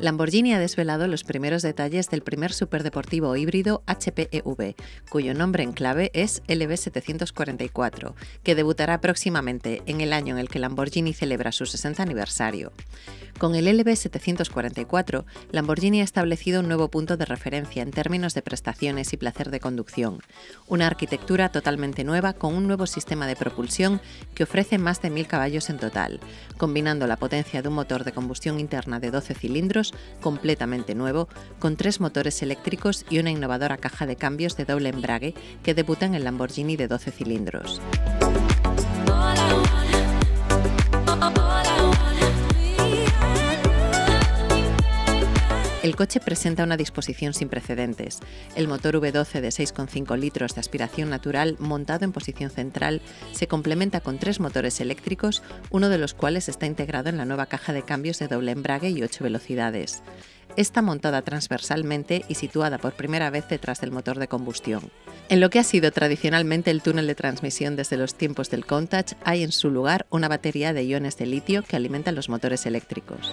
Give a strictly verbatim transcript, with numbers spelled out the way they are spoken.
Lamborghini ha desvelado los primeros detalles del primer superdeportivo híbrido H P E V, cuyo nombre en clave es L B setecientos cuarenta y cuatro, que debutará próximamente en el año en el que Lamborghini celebra su sesenta aniversario. Con el L B setecientos cuarenta y cuatro, Lamborghini ha establecido un nuevo punto de referencia en términos de prestaciones y placer de conducción, una arquitectura totalmente nueva con un nuevo sistema de propulsión que ofrece más de mil caballos en total, combinando la potencia de un motor de combustión interna de doce cilindros completamente nuevo, con tres motores eléctricos y una innovadora caja de cambios de doble embrague que debuta en el Lamborghini de doce cilindros. El coche presenta una disposición sin precedentes. El motor V doce de seis coma cinco litros de aspiración natural montado en posición central se complementa con tres motores eléctricos, uno de los cuales está integrado en la nueva caja de cambios de doble embrague y ocho velocidades. Está montada transversalmente y situada por primera vez detrás del motor de combustión. En lo que ha sido tradicionalmente el túnel de transmisión desde los tiempos del Countach, hay en su lugar una batería de iones de litio que alimenta los motores eléctricos.